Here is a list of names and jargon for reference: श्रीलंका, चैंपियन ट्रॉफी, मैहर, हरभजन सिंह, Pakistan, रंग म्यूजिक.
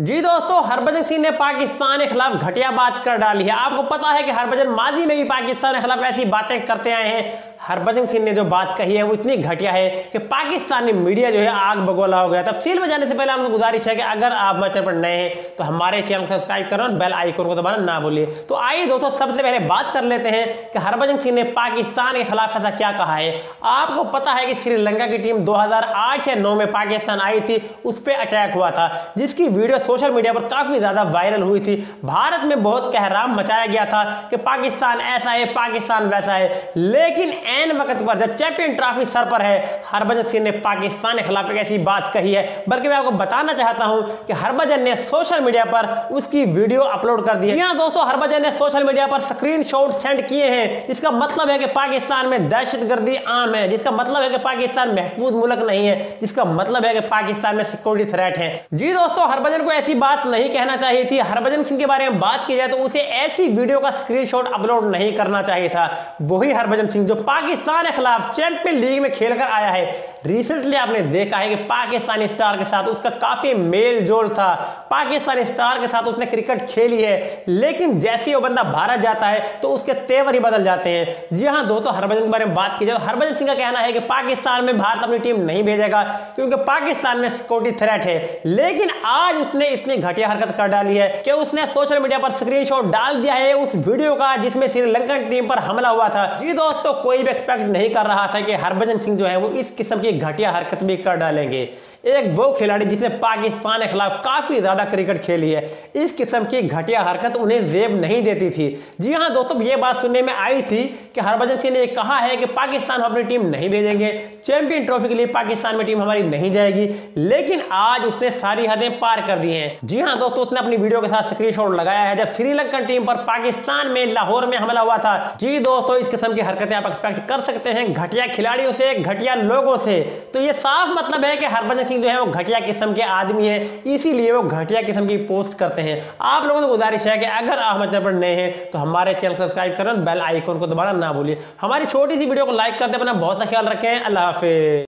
जी दोस्तों, हरभजन सिंह ने पाकिस्तान के खिलाफ घटिया बात कर डाली है। आपको पता है कि हरभजन माजी में भी पाकिस्तान के खिलाफ ऐसी बातें करते आए हैं। हरभजन सिंह ने जो बात कही है वो इतनी घटिया है कि पाकिस्तानी मीडिया जो है आग बगोला हो गया। तफसील में जाने से पहले आपसे गुजारिश है कि अगर आप हमारे चैनल पर नए हैं तो हमारे चैनल को सब्सक्राइब करें और बेल आइकन को दबाना ना भूलिए। तो आइए दोस्तों, सबसे पहले बात कर लेते हैं कि हरभजन सिंह ने पाकिस्तान के खिलाफ ऐसा क्या कहा है। आपको पता है कि श्रीलंका की टीम 2008 या 2009 में पाकिस्तान आई थी, उस पर अटैक हुआ था जिसकी वीडियो सोशल मीडिया पर काफी ज्यादा वायरल हुई थी। भारत में बहुत कहराम मचाया गया था कि पाकिस्तान ऐसा है, पाकिस्तान वैसा है। लेकिन ऐन वक्त पर जब चैंपियन ट्रॉफी सर पर है, हरभजन सिंह ने पाकिस्तान के खिलाफ एक ऐसी बात कही है। बल्कि मैं आपको बताना चाहता हूं कि हरभजन ने सोशल मीडिया पर उसकी वीडियो अपलोड कर दी है। यहां दोस्तों, हरभजन ने सोशल मीडिया पर स्क्रीनशॉट सेंड किए हैं। इसका मतलब है कि पाकिस्तान में दहशतगर्दी आम है, जिसका मतलब है कि पाकिस्तान महफूज मुल्क नहीं है, जिसका मतलब है कि पाकिस्तान में सिक्योरिटी थ्रेट है। जी दोस्तों, हरभजन को ऐसी बात नहीं कहना चाहिए थी। हरभजन सिंह के बारे में बात की जाए तो उसे ऐसी वीडियो का स्क्रीनशॉट अपलोड नहीं करना चाहिए था। वही हरभजन सिंह जो पाकिस्तान के खिलाफ चैंपियन लीग में खेलकर आया है, रिसेंटली आपने देखा है कि पाकिस्तानी स्टार के साथ उसका काफी मेल जोल था। पाकिस्तानी स्टार के साथ उसने क्रिकेट खेली है, लेकिन जैसे ही वो बंदा भारत जाता है तो उसके तेवर ही बदल जाते हैं। जी हाँ दोस्तों, हरभजन के बारे में बात की जाए, हरभजन सिंह का कहना है कि पाकिस्तान में भारत अपनी टीम नहीं भेजेगा क्योंकि पाकिस्तान में सिक्योरिटी थ्रेट है। लेकिन आज उसने इतनी घटिया हरकत कर डाली है कि उसने सोशल मीडिया पर स्क्रीनशॉट डाल दिया है उस वीडियो का जिसमें श्रीलंकन टीम पर हमला हुआ था। जी दोस्तों, कोई भी एक्सपेक्ट नहीं कर रहा था कि हरभजन सिंह जो है वो इस किस्म की घटिया हरकत भी कर डालेंगे। एक वो खिलाड़ी जिसने पाकिस्तान के खिलाफ काफी ज्यादा क्रिकेट खेली है, इस किस्म की घटिया हरकत उन्हें जेब नहीं देती थी। जी हाँ दोस्तों, ये बात सुनने में आई थी कि हरभजन सिंह ने कहा है कि पाकिस्तान अपनी टीम नहीं भेजेंगे, चैंपियन ट्रॉफी के लिए पाकिस्तान में टीम हमारी नहीं जाएगी। लेकिन आज उसने सारी हदें पार कर दी हैं। जी हाँ दोस्तों, उसने अपनी वीडियो के साथ स्क्रीनशॉट लगाया है जब श्रीलंकन टीम पर पाकिस्तान में लाहौर में हमला हुआ था। जी दोस्तों, इस किस्म की हरकतें आप एक्सपेक्ट कर सकते हैं घटिया खिलाड़ियों से, घटिया लोगों से। तो ये साफ मतलब है कि हरभजन सिंह जो है वो घटिया किस्म के आदमी है, इसीलिए वो घटिया किस्म की पोस्ट करते हैं। आप लोगों से गुजारिश है कि अगर आप हमारे चैनल पर नए हैं तो हमारे चैनल को सब्सक्राइब करें, बेल आइकन को दबाना ना भूलिए। हमारी छोटी सी वीडियो को लाइक करते, अपना बहुत सा ख्याल रखें। अल्लाह हाफिज।